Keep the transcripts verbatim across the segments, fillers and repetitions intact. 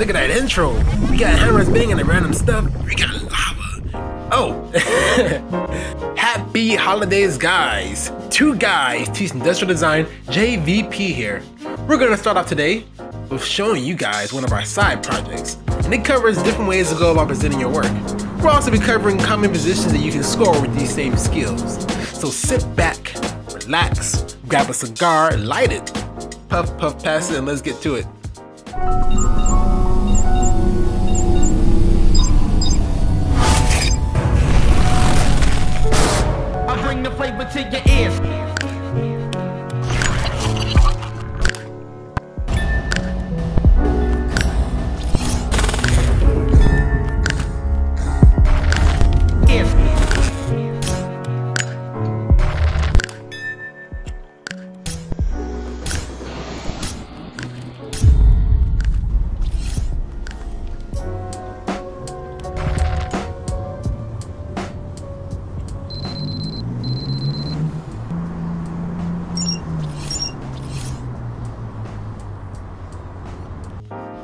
Look at that intro. We got hammers banging and random stuff. We got lava. Oh. Happy holidays, guys. Two guys teach industrial design, J V P here. We're gonna start off today with showing you guys one of our side projects, and it covers different ways to go about presenting your work. We'll also be covering common positions that you can score with these same skills. So sit back, relax, grab a cigar, light it, puff, puff, pass it, and let's get to it. I bring the flavor to your ears.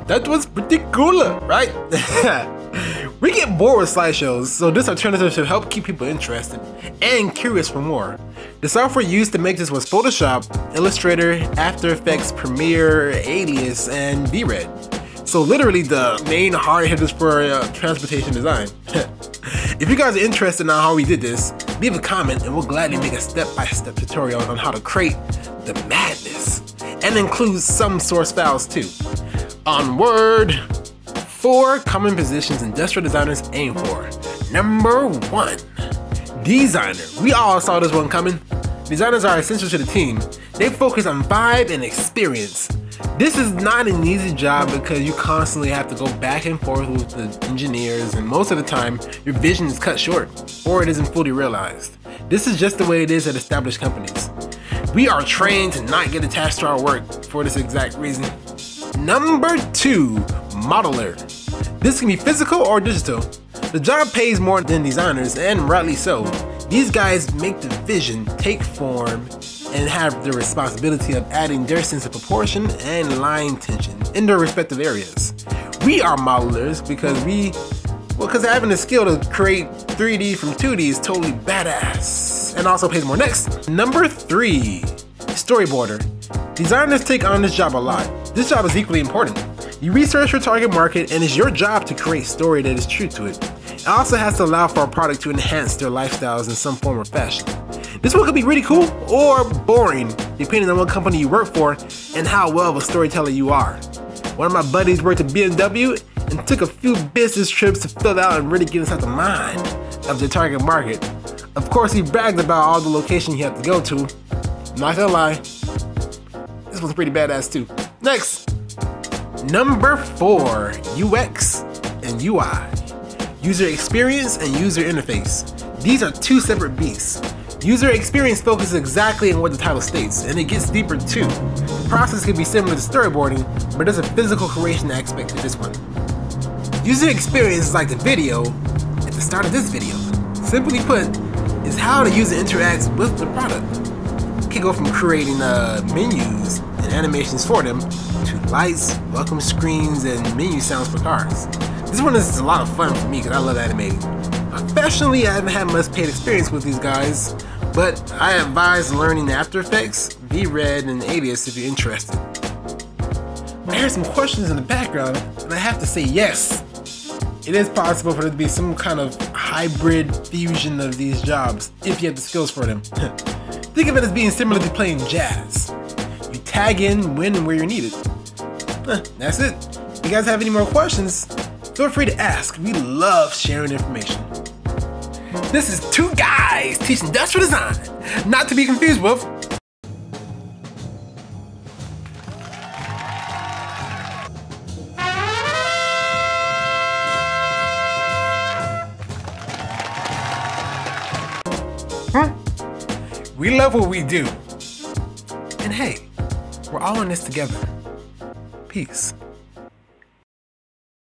That was pretty cool, right? We get bored with slideshows, so this alternative should help keep people interested and curious for more. The software used to make this was Photoshop, Illustrator, After Effects, Premiere, Alias, and V RED. So literally the main hard hitters for uh, transportation design. If you guys are interested in how we did this, leave a comment and we'll gladly make a step-by-step tutorial on how to create the madness and include some source files too. Onward, four common positions industrial designers aim for. Number one, designer. We all saw this one coming. Designers are essential to the team. They focus on vibe and experience. This is not an easy job because you constantly have to go back and forth with the engineers, and most of the time your vision is cut short or it isn't fully realized. This is just the way it is at established companies. We are trained to not get attached to our work for this exact reason. Number two, modeler. This can be physical or digital. The job pays more than designers, and rightly so. These guys make the vision take form and have the responsibility of adding their sense of proportion and line tension in their respective areas. We are modelers because we, well, because having the skill to create three D from two D is totally badass and also pays more. Next, number three, storyboarder. Designers take on this job a lot. This job is equally important. You research your target market, and it's your job to create a story that is true to it. It also has to allow for a product to enhance their lifestyles in some form or fashion. This one could be really cool or boring, depending on what company you work for and how well of a storyteller you are. One of my buddies worked at B M W and took a few business trips to fill out and really get inside the mind of the target market. Of course, he bragged about all the locations he had to go to. Not gonna lie, this one's pretty badass too. Next, number four, U X and U I. User experience and user interface. These are two separate beasts. User experience focuses exactly on what the title states, and it gets deeper too. The process can be similar to storyboarding, but there's a physical creation aspect to this one. User experience is like the video at the start of this video. Simply put, is how the user interacts with the product. Can go from creating uh, menus and animations for them to lights, welcome screens, and menu sounds for cars. This one is a lot of fun for me because I love animating. Professionally, I haven't had much paid experience with these guys, but I advise learning After Effects, V RED, and Alias if you're interested. I hear some questions in the background, and I have to say yes. It is possible for there to be some kind of hybrid fusion of these jobs if you have the skills for them. Think of it as being similar to playing jazz. You tag in when and where you're needed. Huh, that's it. If you guys have any more questions, feel free to ask. We love sharing information. This is two guys teaching industrial design, not to be confused with. Huh? We love what we do. And hey, we're all in this together. Peace.